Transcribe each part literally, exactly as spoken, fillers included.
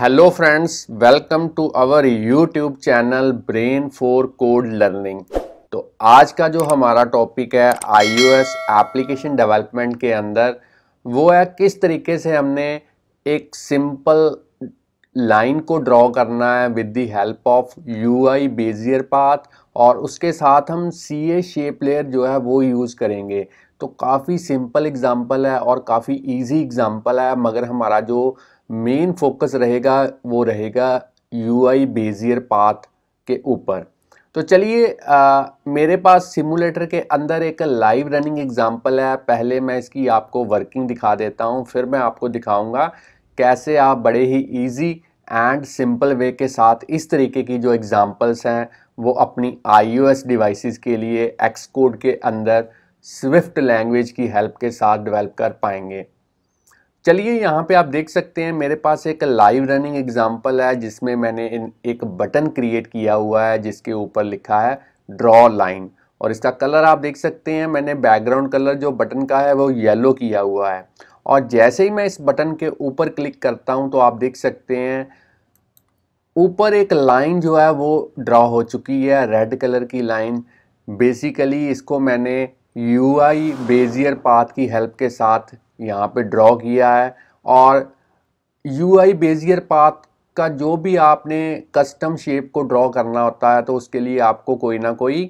Hello friends, welcome to our YouTube channel brain for code learning. तो आज का जो हमारा टॉपिक है आईओएस एप्लीकेशन डेवलपमेंट के अंदर, वो है किस तरीके से हमने एक सिंपल लाइन को ड्रॉ करना है with the help of UI Bezier path, और उसके साथ हम सीए शेप लेयर जो है वो यूज़ करेंगे। तो काफ़ी सिंपल एग्जांपल है और काफ़ी इजी एग्जांपल है, मगर हमारा जो मेन फोकस रहेगा वो रहेगा यूआई बेजियर पाथ के ऊपर। तो चलिए, मेरे पास सिमुलेटर के अंदर एक लाइव रनिंग एग्जांपल है। पहले मैं इसकी आपको वर्किंग दिखा देता हूँ, फिर मैं आपको दिखाऊँगा कैसे आप बड़े ही इजी एंड सिंपल वे के साथ इस तरीके की जो एग्जांपल्स हैं वो अपनी आईओएस डिवाइसेस के लिए एक्सकोड के अंदर स्विफ्ट लैंग्वेज की हेल्प के साथ डेवलप कर पाएंगे। चलिए, यहाँ पे आप देख सकते हैं मेरे पास एक लाइव रनिंग एग्जांपल है जिसमें मैंने एक बटन क्रिएट किया हुआ है जिसके ऊपर लिखा है ड्रॉ लाइन, और इसका कलर आप देख सकते हैं। मैंने बैकग्राउंड कलर जो बटन का है वो येलो किया हुआ है, और जैसे ही मैं इस बटन के ऊपर क्लिक करता हूँ तो आप देख सकते हैं ऊपर एक लाइन जो है वो ड्रॉ हो चुकी है, रेड कलर की लाइन। बेसिकली इसको मैंने यूआई बेजियर पाथ की हेल्प के साथ यहाँ पे ड्रॉ किया है, और यूआई बेजियर पाथ का जो भी आपने कस्टम शेप को ड्रॉ करना होता है तो उसके लिए आपको कोई ना कोई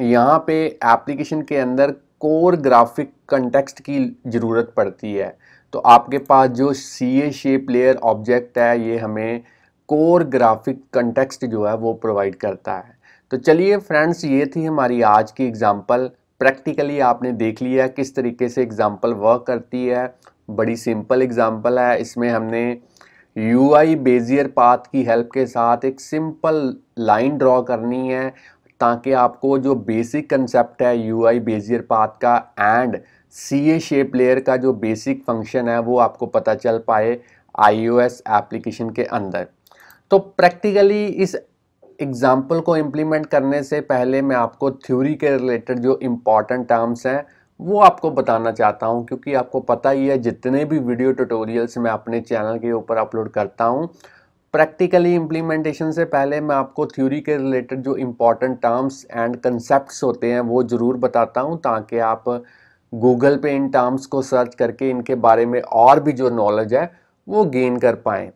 यहाँ पे एप्लीकेशन के अंदर कोर ग्राफिक कंटेक्स्ट की ज़रूरत पड़ती है। तो आपके पास जो सीए शेप लेयर ऑब्जेक्ट है, ये हमें कोर ग्राफिक कंटेक्स्ट जो है वो प्रोवाइड करता है। तो चलिए फ्रेंड्स, ये थी हमारी आज की एग्जांपल। प्रैक्टिकली आपने देख लिया किस तरीके से एग्जांपल वर्क करती है। बड़ी सिंपल एग्जांपल है, इसमें हमने यूआई बेजियर पाथ की हेल्प के साथ एक सिंपल लाइन ड्रॉ करनी है, ताकि आपको जो बेसिक कंसेप्ट है यूआई बेजियर पाथ का एंड सीए शेप लेयर का जो बेसिक फंक्शन है वो आपको पता चल पाए आईओएस एप्लीकेशन के अंदर। तो प्रैक्टिकली इस एग्जाम्पल को इम्प्लीमेंट करने से पहले मैं आपको थ्योरी के रिलेटेड जो इम्पॉर्टेंट टर्म्स हैं वो आपको बताना चाहता हूं, क्योंकि आपको पता ही है जितने भी वीडियो ट्यूटोरियल्स मैं अपने चैनल के ऊपर अपलोड करता हूं, प्रैक्टिकली इम्प्लीमेंटेशन से पहले मैं आपको थ्योरी के रिलेटेड जो इम्पॉर्टेंट टर्म्स एंड कंसेप्ट होते हैं वो ज़रूर बताता हूँ, ताकि आप गूगल पे इन टर्म्स को सर्च करके इनके बारे में और भी जो नॉलेज है वो गेन कर पाएँ।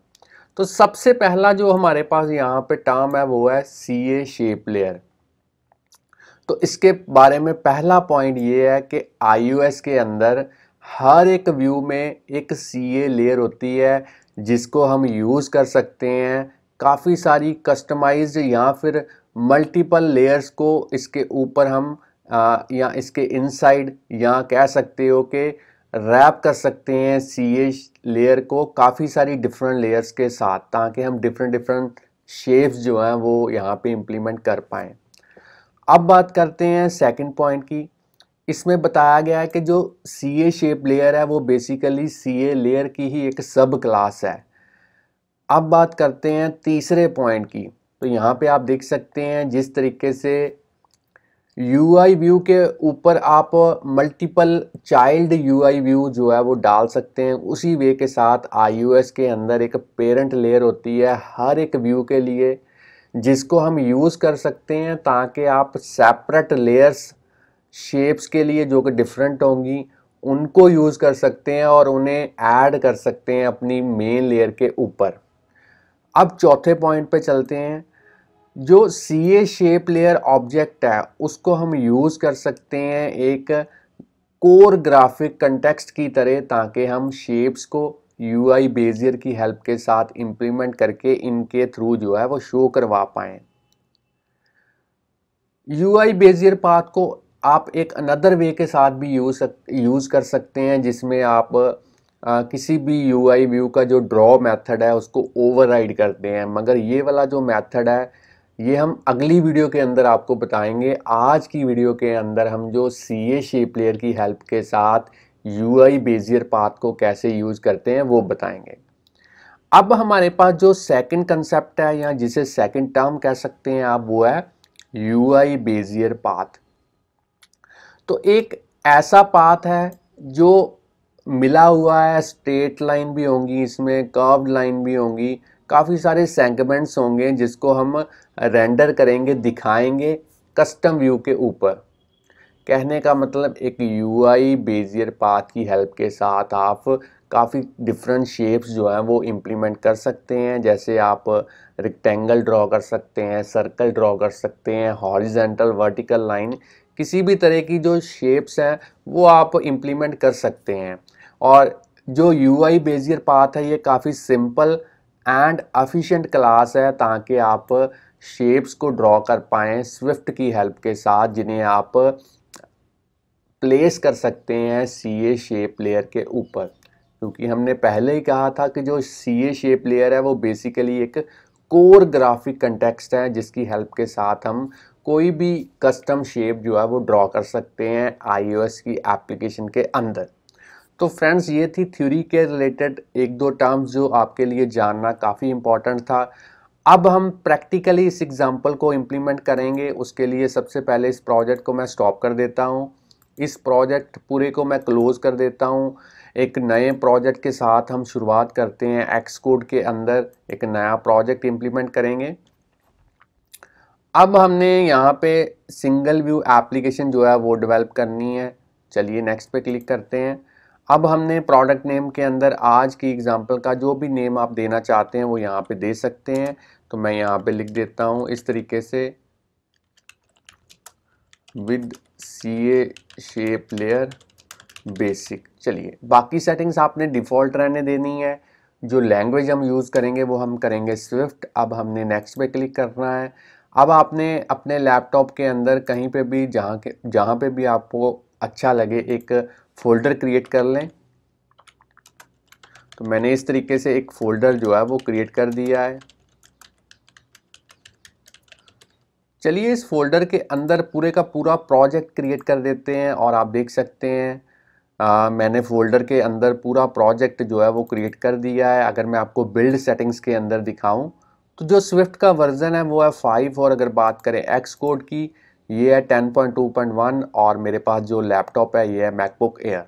तो सबसे पहला जो हमारे पास यहाँ पे टर्म है वो है सीए शेप लेयर। तो इसके बारे में पहला पॉइंट ये है कि आईओएस के अंदर हर एक व्यू में एक सीए लेयर होती है जिसको हम यूज़ कर सकते हैं काफ़ी सारी कस्टमाइज्ड या फिर मल्टीपल लेयर्स को। इसके ऊपर हम आ, या इसके इनसाइड या कह सकते हो कि रैप कर सकते हैं सीए लेयर को काफ़ी सारी डिफरेंट लेयर्स के साथ, ताकि हम डिफरेंट डिफरेंट शेप्स जो हैं वो यहाँ पे इम्प्लीमेंट कर पाएँ। अब बात करते हैं सेकंड पॉइंट की। इसमें बताया गया है कि जो सीए शेप लेयर है वो बेसिकली सीए लेयर की ही एक सब क्लास है। अब बात करते हैं तीसरे पॉइंट की। तो यहाँ पे आप देख सकते हैं जिस तरीके से यूआई व्यू के ऊपर आप मल्टीपल चाइल्ड यूआई व्यू जो है वो डाल सकते हैं, उसी वे के साथ आईओएस के अंदर एक पेरेंट लेयर होती है हर एक व्यू के लिए, जिसको हम यूज़ कर सकते हैं ताकि आप सेपरेट लेयर्स शेप्स के लिए जो कि डिफरेंट होंगी उनको यूज़ कर सकते हैं और उन्हें ऐड कर सकते हैं अपनी मेन लेयर के ऊपर। अब चौथे पॉइंट पे चलते हैं। जो सीए शेप लेयर ऑब्जेक्ट है उसको हम यूज़ कर सकते हैं एक कोर ग्राफिक कंटेक्स्ट की तरह, ताकि हम शेप्स को यूआई बेजियर की हेल्प के साथ इम्प्लीमेंट करके इनके थ्रू जो है वो शो करवा पाएँ। यूआई बेजियर पाथ को आप एक अनदर वे के साथ भी यूज यूज़ कर सकते हैं, जिसमें आप आ, किसी भी यूआई व्यू का जो ड्रॉ मेथड है उसको ओवरराइड करते हैं। मगर ये वाला जो मेथड है ये हम अगली वीडियो के अंदर आपको बताएंगे। आज की वीडियो के अंदर हम जो सीए शेप लेयर की हेल्प के साथ यूआई बेजियर पाथ को कैसे यूज़ करते हैं वो बताएंगे। अब हमारे पास जो सेकंड कंसेप्ट है या जिसे सेकंड टर्म कह सकते हैं आप, वो है यूआई बेजियर पाथ। तो एक ऐसा पाथ है जो मिला हुआ है, स्ट्रेट लाइन भी होंगी इसमें, कर्व्ड लाइन भी होंगी, काफ़ी सारे सेगमेंट्स होंगे जिसको हम रेंडर करेंगे, दिखाएंगे कस्टम व्यू के ऊपर। कहने का मतलब एक यूआई बेजियर पाथ की हेल्प के साथ आप काफ़ी डिफरेंट शेप्स जो हैं वो इम्प्लीमेंट कर सकते हैं। जैसे आप रेक्टेंगल ड्रॉ कर सकते हैं, सर्कल ड्रॉ कर सकते हैं, हॉरिजॉन्टल, वर्टिकल लाइन, किसी भी तरह की जो शेप्स हैं वो आप इम्प्लीमेंट कर सकते हैं। और जो यूआई बेजियर पाथ है ये काफ़ी सिंपल एंड एफिशिएंट क्लास है, ताकि आप शेप्स को ड्रॉ कर पाएँ स्विफ्ट की हेल्प के साथ, जिन्हें आप प्लेस कर सकते हैं सीए शेप लेयर के ऊपर। क्योंकि हमने पहले ही कहा था कि जो सीए शेप लेयर है वो बेसिकली एक कोर ग्राफिक कंटेक्स्ट है, जिसकी हेल्प के साथ हम कोई भी कस्टम शेप जो है वो ड्रॉ कर सकते हैं आईओएस की एप्लीकेशन के अंदर। तो फ्रेंड्स, ये थी थ्योरी के रिलेटेड एक दो टर्म्स जो आपके लिए जानना काफ़ी इम्पॉर्टेंट था। अब हम प्रैक्टिकली इस एग्जाम्पल को इम्प्लीमेंट करेंगे। उसके लिए सबसे पहले इस प्रोजेक्ट को मैं स्टॉप कर देता हूँ, इस प्रोजेक्ट पूरे को मैं क्लोज़ कर देता हूँ। एक नए प्रोजेक्ट के साथ हम शुरुआत करते हैं, एक्सकोड के अंदर एक नया प्रोजेक्ट इम्प्लीमेंट करेंगे। अब हमने यहाँ पे सिंगल व्यू एप्लीकेशन जो है वो डेवलप करनी है। चलिए नेक्स्ट पे क्लिक करते हैं। अब हमने प्रोडक्ट नेम के अंदर आज की एग्जांपल का जो भी नेम आप देना चाहते हैं वो यहाँ पे दे सकते हैं। तो मैं यहाँ पे लिख देता हूँ इस तरीके से, with CA shape layer basic. चलिए, बाकी सेटिंग्स आपने डिफ़ॉल्ट रहने देनी है। जो लैंग्वेज हम यूज़ करेंगे वो हम करेंगे स्विफ्ट। अब हमने नेक्स्ट पे क्लिक करना है। अब आपने अपने लैपटॉप के अंदर कहीं पे भी, जहाँ के जहाँ पे भी आपको अच्छा लगे, एक फ़ोल्डर क्रिएट कर लें। तो मैंने इस तरीके से एक फ़ोल्डर जो है वो क्रिएट कर दिया है। चलिए इस फ़ोल्डर के अंदर पूरे का पूरा प्रोजेक्ट क्रिएट कर देते हैं। और आप देख सकते हैं आ, मैंने फ़ोल्डर के अंदर पूरा प्रोजेक्ट जो है वो क्रिएट कर दिया है। अगर मैं आपको बिल्ड सेटिंग्स के अंदर दिखाऊं तो जो स्विफ्ट का वर्जन है वो है फाइव, और अगर बात करें एक्सकोड की ये है ten point two point one, और मेरे पास जो लैपटॉप है ये है मैकबुक एयर।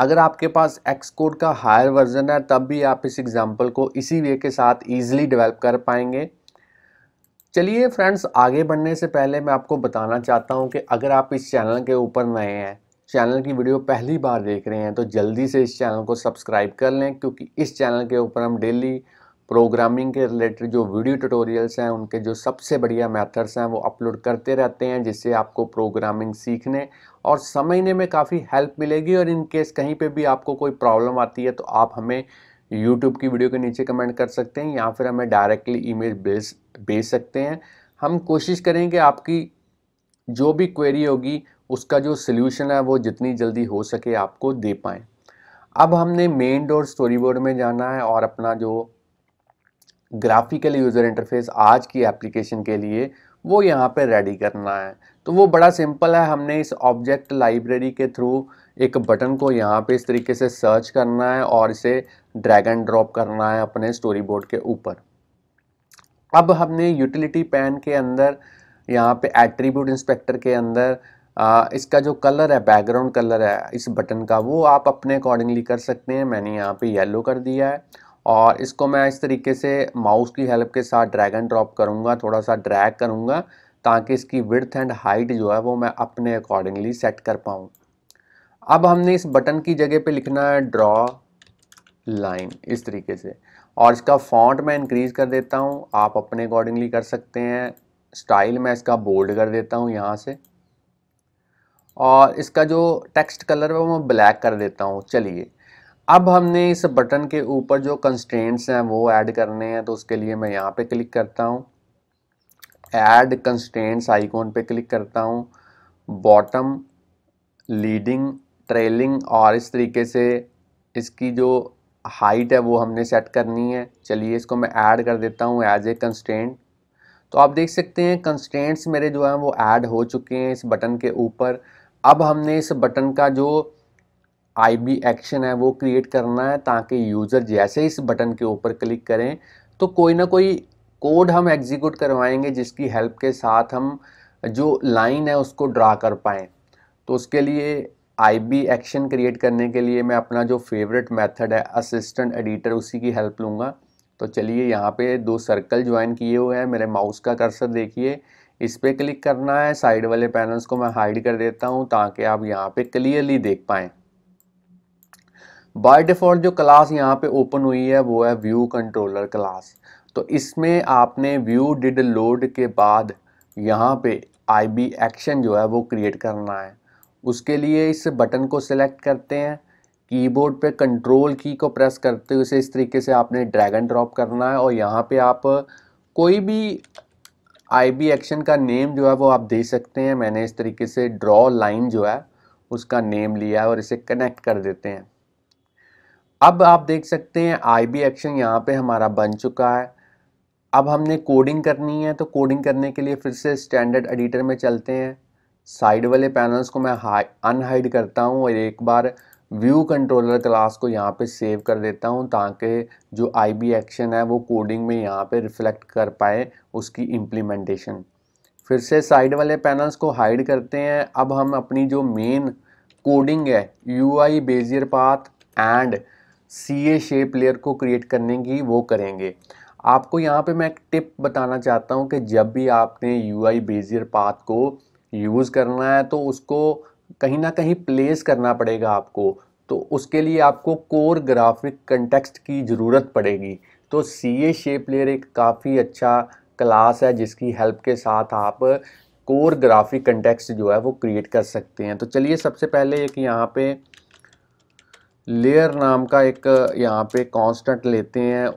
अगर आपके पास एक्सकोड का हायर वर्जन है तब भी आप इस एग्जांपल को इसी वे के साथ ईजिली डेवलप कर पाएंगे। चलिए फ्रेंड्स, आगे बढ़ने से पहले मैं आपको बताना चाहता हूँ कि अगर आप इस चैनल के ऊपर नए हैं, चैनल की वीडियो पहली बार देख रहे हैं, तो जल्दी से इस चैनल को सब्सक्राइब कर लें, क्योंकि इस चैनल के ऊपर हम डेली प्रोग्रामिंग के रिलेटेड जो वीडियो ट्यूटोरियल्स हैं उनके जो सबसे बढ़िया मेथड्स हैं वो अपलोड करते रहते हैं, जिससे आपको प्रोग्रामिंग सीखने और समझने में काफ़ी हेल्प मिलेगी। और इन केस कहीं पे भी आपको कोई प्रॉब्लम आती है तो आप हमें यूट्यूब की वीडियो के नीचे कमेंट कर सकते हैं, या फिर हमें डायरेक्टली ईमेल भेज भेज सकते हैं। हम कोशिश करेंगे आपकी जो भी क्वेरी होगी उसका जो सल्यूशन है वो जितनी जल्दी हो सके आपको दे पाएँ। अब हमने मेन डोर स्टोरी बोर्ड में जाना है और अपना जो ग्राफिकल यूज़र इंटरफेस आज की एप्लीकेशन के लिए वो यहाँ पे रेडी करना है। तो वो बड़ा सिंपल है, हमने इस ऑब्जेक्ट लाइब्रेरी के थ्रू एक बटन को यहाँ पे इस तरीके से सर्च करना है और इसे ड्रैग एंड ड्रॉप करना है अपने स्टोरी बोर्ड के ऊपर। अब हमने यूटिलिटी पैन के अंदर यहाँ पे एट्रीब्यूट इंस्पेक्टर के अंदर आ, इसका जो कलर है, बैकग्राउंड कलर है इस बटन का, वो आप अपने अकॉर्डिंगली कर सकते हैं। मैंने यहाँ पर येलो कर दिया है और इसको मैं इस तरीके से माउस की हेल्प के साथ ड्रैग एंड ड्रॉप करूँगा, थोड़ा सा ड्रैग करूँगा ताकि इसकी विड्थ एंड हाइट जो है वो मैं अपने अकॉर्डिंगली सेट कर पाऊँ। अब हमने इस बटन की जगह पे लिखना है ड्रॉ लाइन इस तरीके से, और इसका फॉन्ट मैं इंक्रीज़ कर देता हूँ, आप अपने अकॉर्डिंगली कर सकते हैं। स्टाइल मैं इसका बोल्ड कर देता हूँ यहाँ से, और इसका जो टेक्स्ट कलर है वो मैं ब्लैक कर देता हूँ। चलिए, अब हमने इस बटन के ऊपर जो कंस्ट्रेंट्स हैं वो ऐड करने हैं, तो उसके लिए मैं यहाँ पे क्लिक करता हूँ, ऐड कंस्ट्रेंट्स आइकॉन पे क्लिक करता हूँ, बॉटम, लीडिंग, ट्रेलिंग, और इस तरीके से इसकी जो हाइट है वो हमने सेट करनी है। चलिए इसको मैं ऐड कर देता हूँ एज ए कंस्ट्रेंट। तो आप देख सकते हैं कंस्ट्रेंट्स मेरे जो हैं वो ऐड हो चुके हैं इस बटन के ऊपर। अब हमने इस बटन का जो आई बी एक्शन है वो क्रिएट करना है, ताकि यूज़र जैसे इस बटन के ऊपर क्लिक करें तो कोई ना कोई कोड हम एग्जीक्यूट करवाएंगे, जिसकी हेल्प के साथ हम जो लाइन है उसको ड्रा कर पाएँ। तो उसके लिए आईबी एक्शन क्रिएट करने के लिए मैं अपना जो फेवरेट मेथड है असिस्टेंट एडिटर उसी की हेल्प लूँगा। तो चलिए यहाँ पे दो सर्कल ज्वाइन किए हुए हैं, मेरे माउस का कर्सर देखिए इस पर क्लिक करना है। साइड वाले पैनल्स को मैं हाइड कर देता हूँ ताकि आप यहाँ पे क्लियरली देख पाएँ। बाय डिफ़ॉल्ट जो क्लास यहाँ पे ओपन हुई है वो है व्यू कंट्रोलर क्लास। तो इसमें आपने व्यू डिड लोड के बाद यहाँ पे आई बी एक्शन जो है वो क्रिएट करना है। उसके लिए इस बटन को सिलेक्ट करते हैं, कीबोर्ड पे कंट्रोल की को प्रेस करते हुए इसे इस तरीके से आपने ड्रैग एंड ड्रॉप करना है और यहाँ पे आप कोई भी आई बी एक्शन का नेम जो है वो आप दे सकते हैं। मैंने इस तरीके से ड्रॉ लाइन जो है उसका नेम लिया है और इसे कनेक्ट कर देते हैं। अब आप देख सकते हैं आई बी एक्शन यहाँ पे हमारा बन चुका है। अब हमने कोडिंग करनी है, तो कोडिंग करने के लिए फिर से स्टैंडर्ड एडिटर में चलते हैं। साइड वाले पैनल्स को मैं हाई अनहाइड करता हूँ और एक बार व्यू कंट्रोलर क्लास को यहाँ पे सेव कर देता हूँ ताकि जो आई बी एक्शन है वो कोडिंग में यहाँ पे रिफ्लेक्ट कर पाए उसकी इम्प्लीमेंटेशन। फिर से साइड वाले पैनल्स को हाइड करते हैं। अब हम अपनी जो मेन कोडिंग है U I Bezier path and C A shape layer को क्रिएट करने की वो करेंगे। आपको यहाँ पे मैं एक टिप बताना चाहता हूँ कि जब भी आपने यू आई बेजियर पाथ को यूज़ करना है तो उसको कहीं ना कहीं प्लेस करना पड़ेगा आपको, तो उसके लिए आपको कोर ग्राफिक कंटेक्स्ट की ज़रूरत पड़ेगी। तो सी ए शेप लेयर एक काफ़ी अच्छा क्लास है जिसकी हेल्प के साथ आप कोर ग्राफिक कंटेक्स्ट जो है वो क्रिएट कर सकते हैं। तो चलिए सबसे पहले एक यहाँ पे लेयर नाम का एक यहाँ पे कांस्टेंट लेते हैं।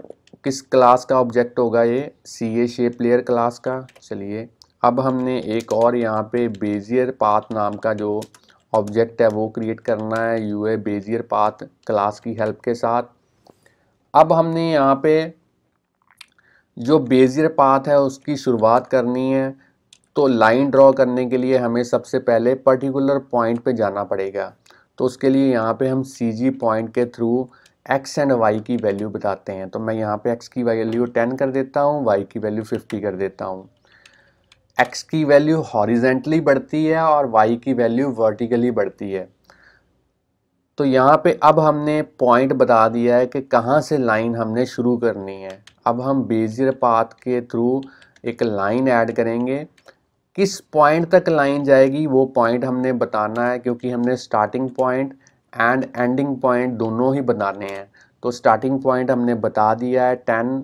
किस क्लास का ऑब्जेक्ट होगा ये? C A shape layer class का। चलिए अब हमने एक और यहाँ पे बेजियर पाथ नाम का जो ऑब्जेक्ट है वो क्रिएट करना है यूए बेजियर पाथ क्लास की हेल्प के साथ। अब हमने यहाँ पे जो बेजियर पाथ है उसकी शुरुआत करनी है, तो लाइन ड्रॉ करने के लिए हमें सबसे पहले पर्टिकुलर पॉइंट पे जाना पड़ेगा। तो उसके लिए यहाँ पे हम सीजी पॉइंट के थ्रू एक्स एंड वाई की वैल्यू बताते हैं। तो मैं यहाँ पे एक्स की वैल्यू टेन कर देता हूँ, वाई की वैल्यू फिफ्टी कर देता हूँ। x की वैल्यू हॉरिजेंटली बढ़ती है और y की वैल्यू वर्टिकली बढ़ती है। तो यहाँ पे अब हमने पॉइंट बता दिया है कि कहाँ से लाइन हमने शुरू करनी है। अब हम बेजियर पाथ के थ्रू एक लाइन ऐड करेंगे। किस पॉइंट तक लाइन जाएगी वो पॉइंट हमने बताना है, क्योंकि हमने starting point and ending point दोनों ही बताने हैं। तो स्टार्टिंग पॉइंट हमने बता दिया है टेन,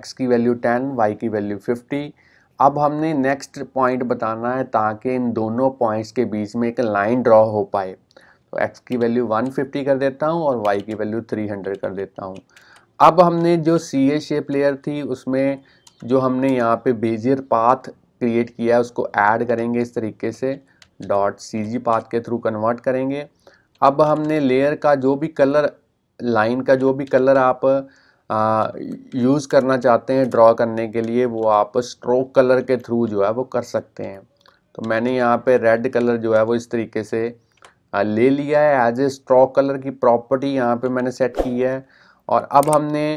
x की वैल्यू टेन, y की वैल्यू फिफ्टी। अब हमने नेक्स्ट पॉइंट बताना है ताकि इन दोनों पॉइंट्स के बीच में एक लाइन ड्रॉ हो पाए। तो x की वैल्यू वन फिफ्टी कर देता हूँ और y की वैल्यू थ्री हंड्रेड कर देता हूँ। अब हमने जो सी ए शेप लेयर थी उसमें जो हमने यहाँ पे बेजियर पाथ क्रिएट किया है उसको ऐड करेंगे इस तरीके से, डॉट सी जी पाथ के थ्रू कन्वर्ट करेंगे। अब हमने लेयर का जो भी कलर, लाइन का जो भी कलर आप यूज़ करना चाहते हैं ड्रॉ करने के लिए वो आप स्ट्रोक कलर के थ्रू जो है वो कर सकते हैं। तो मैंने यहाँ पे रेड कलर जो है वो इस तरीके से ले लिया है, एज ए स्ट्रोक कलर की प्रॉपर्टी यहाँ पे मैंने सेट की है। और अब हमने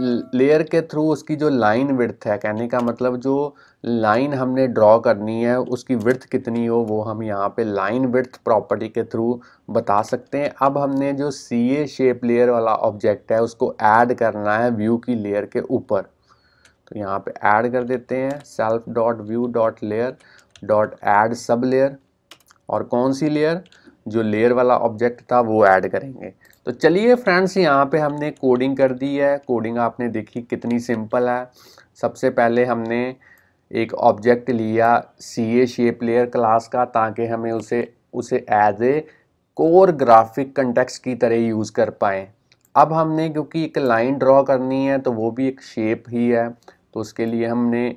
लेयर के थ्रू उसकी जो लाइन विड्थ है, कहने का मतलब जो लाइन हमने ड्रॉ करनी है उसकी विड्थ कितनी हो वो हम यहाँ पे लाइन विड्थ प्रॉपर्टी के थ्रू बता सकते हैं। अब हमने जो सी ए शेप लेयर वाला ऑब्जेक्ट है उसको ऐड करना है व्यू की लेयर के ऊपर। तो यहाँ पे ऐड कर देते हैं self dot view dot layer dot add sub layer, और कौन सी लेयर? जो लेयर वाला ऑब्जेक्ट था वो ऐड करेंगे। तो चलिए फ्रेंड्स, यहाँ पे हमने कोडिंग कर दी है। कोडिंग आपने देखी कितनी सिंपल है। सबसे पहले हमने एक ऑब्जेक्ट लिया C A shape layer class का ताकि हमें उसे उसे as a core graphic context की तरह यूज़ कर पाएँ। अब हमने क्योंकि एक लाइन ड्रॉ करनी है तो वो भी एक शेप ही है, तो उसके लिए हमने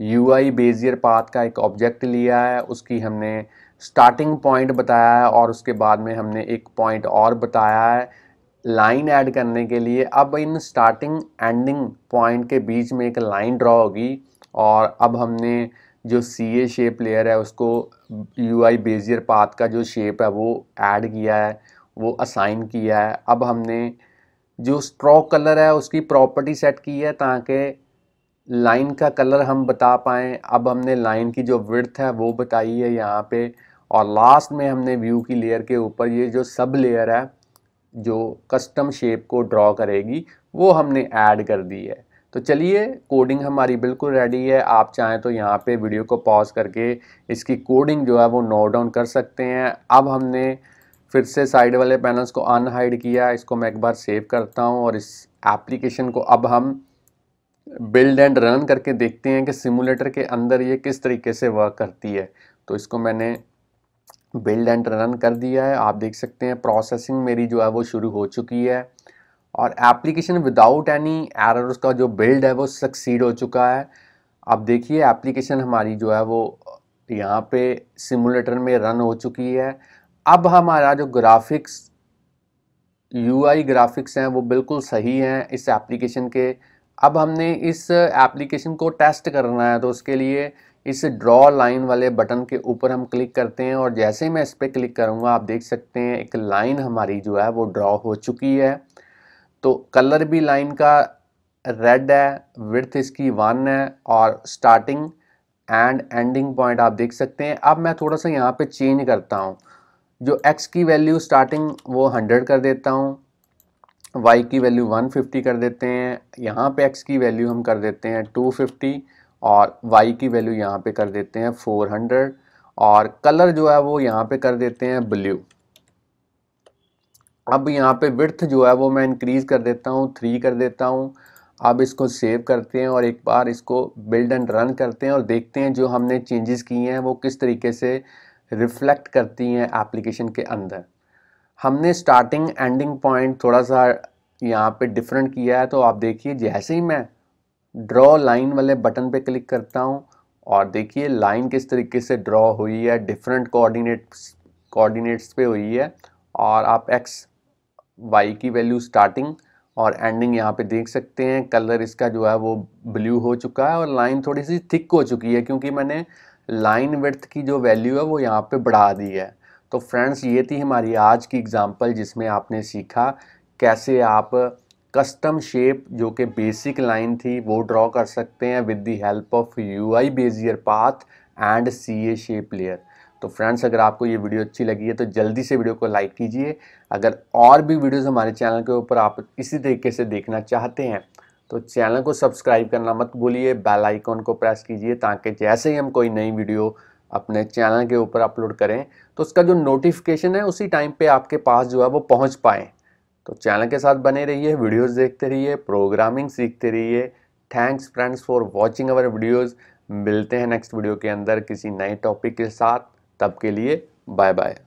यू आई बेजियर पाथ का एक ऑब्जेक्ट लिया है। उसकी हमने स्टार्टिंग पॉइंट बताया है और उसके बाद में हमने एक पॉइंट और बताया है लाइन ऐड करने के लिए। अब इन स्टार्टिंग एंडिंग पॉइंट के बीच में एक लाइन ड्रॉ होगी। और अब हमने जो सी ए शेप लेयर है उसको यू आई बेजियर पाथ का जो शेप है वो ऐड किया है, वो असाइन किया है। अब हमने जो स्ट्रोक कलर है उसकी प्रॉपर्टी सेट की है ताकि लाइन का कलर हम बता पाएँ। अब हमने लाइन की जो विड्थ है वो बताई है यहाँ पे, और लास्ट में हमने व्यू की लेयर के ऊपर ये जो सब लेयर है जो कस्टम शेप को ड्रॉ करेगी वो हमने ऐड कर दी है। तो चलिए कोडिंग हमारी बिल्कुल रेडी है। आप चाहें तो यहाँ पे वीडियो को पॉज करके इसकी कोडिंग जो है वो नोट डाउन कर सकते हैं। अब हमने फिर से साइड वाले पैनल्स को अनहाइड किया। इसको मैं एक बार सेव करता हूँ और इस एप्लीकेशन को अब हम बिल्ड एंड रन करके देखते हैं कि सिमुलेटर के अंदर ये किस तरीके से वर्क करती है। तो इसको मैंने बिल्ड एंड रन कर दिया है। आप देख सकते हैं प्रोसेसिंग मेरी जो है वो शुरू हो चुकी है और एप्लीकेशन विदाउट एनी एरर्स का जो बिल्ड है वो सक्सीड हो चुका है। आप देखिए एप्लीकेशन हमारी जो है वो यहाँ पे सिमुलेटर में रन हो चुकी है। अब हमारा जो ग्राफिक्स यूआई ग्राफिक्स हैं वो बिल्कुल सही हैं इस एप्लीकेशन के। अब हमने इस एप्लीकेशन को टेस्ट करना है तो उसके लिए इस ड्रॉ लाइन वाले बटन के ऊपर हम क्लिक करते हैं और जैसे ही मैं इस पर क्लिक करूँगा आप देख सकते हैं एक लाइन हमारी जो है वो ड्रॉ हो चुकी है। तो कलर भी लाइन का रेड है, विड्थ इसकी वन है और स्टार्टिंग एंड एंडिंग पॉइंट आप देख सकते हैं। अब मैं थोड़ा सा यहाँ पे चेंज करता हूँ। जो एक्स की वैल्यू स्टार्टिंग वो हंड्रेड कर देता हूँ, वाई की वैल्यू वन फिफ्टी कर देते हैं, यहाँ पे एक्स की वैल्यू हम कर देते हैं टू फिफ्टी और वाई की वैल्यू यहाँ पे कर देते हैं फोर हंड्रेड और कलर जो है वो यहाँ पे कर देते हैं ब्लू। अब यहाँ पे विड्थ जो है वो मैं इंक्रीज़ कर देता हूँ, थ्री कर देता हूँ। अब इसको सेव करते हैं और एक बार इसको बिल्ड एंड रन करते हैं और देखते हैं जो हमने चेंजेस किए हैं वो किस तरीके से रिफ्लेक्ट करती हैं एप्लीकेशन के अंदर। हमने स्टार्टिंग एंडिंग पॉइंट थोड़ा सा यहाँ पे डिफरेंट किया है। तो आप देखिए जैसे ही मैं ड्रॉ लाइन वाले बटन पे क्लिक करता हूँ और देखिए लाइन किस तरीके से ड्रॉ हुई है, डिफरेंट कोऑर्डिनेट्स कोऑर्डिनेट्स पे हुई है और आप एक्स वाई की वैल्यू स्टार्टिंग और एंडिंग यहाँ पे देख सकते हैं। कलर इसका जो है वो ब्लू हो चुका है और लाइन थोड़ी सी थिक हो चुकी है क्योंकि मैंने लाइन विड्थ की जो वैल्यू है वो यहाँ पे बढ़ा दी है। तो फ्रेंड्स ये थी हमारी आज की एग्जांपल जिसमें आपने सीखा कैसे आप कस्टम शेप जो कि बेसिक लाइन थी वो ड्रॉ कर सकते हैं with the help of UI Bezier path and CA shape layer. तो फ्रेंड्स अगर आपको ये वीडियो अच्छी लगी है तो जल्दी से वीडियो को लाइक कीजिए। अगर और भी वीडियोस हमारे चैनल के ऊपर आप इसी तरीके से देखना चाहते हैं तो चैनल को सब्सक्राइब करना मत भूलिए, बेल आइकॉन को प्रेस कीजिए ताकि जैसे ही हम कोई नई वीडियो अपने चैनल के ऊपर अपलोड करें तो उसका जो नोटिफिकेशन है उसी टाइम पे आपके पास जो है वो पहुंच पाए। तो चैनल के साथ बने रहिए, वीडियोस देखते रहिए, प्रोग्रामिंग सीखते रहिए। Thanks friends for watching our videos. मिलते हैं नेक्स्ट वीडियो के अंदर किसी नए टॉपिक के साथ। तब के लिए बाय बाय।